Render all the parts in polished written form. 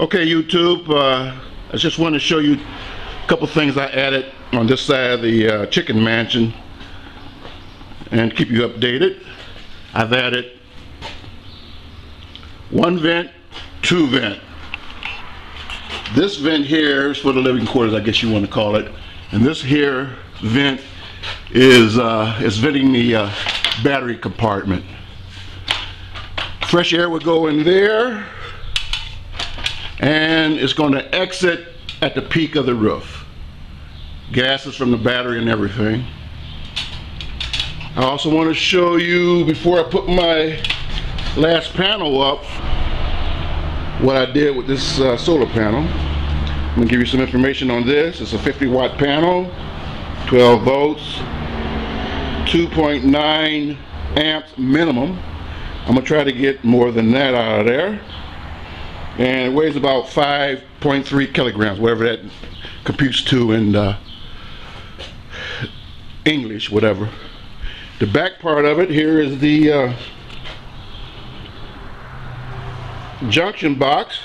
Okay, YouTube, I just want to show you a couple things I added on this side of the chicken mansion and keep you updated. I've added one vent, two vent. This vent here is for the living quarters, I guess you want to call it, and this here vent is venting the battery compartment. Fresh air will go in there, and it's going to exit at the peak of the roof. Gases from the battery and everything. I also want to show you, before I put my last panel up, what I did with this solar panel. I'm going to give you some information on this. It's a 50-watt panel, 12 volts, 2.9 amps minimum. I'm going to try to get more than that out of there. And it weighs about 5.3 kilograms, whatever that computes to in English, whatever. The back part of it here is the junction box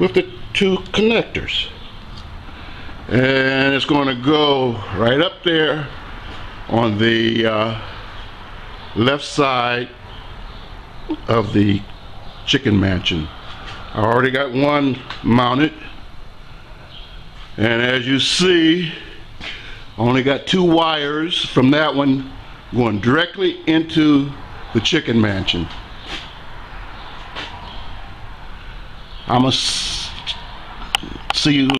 with the two connectors. And it's going to go right up there on the left side of the chicken mansion. I already got one mounted, and as you see, I only got two wires from that one going directly into the chicken mansion. I'm gonna see you.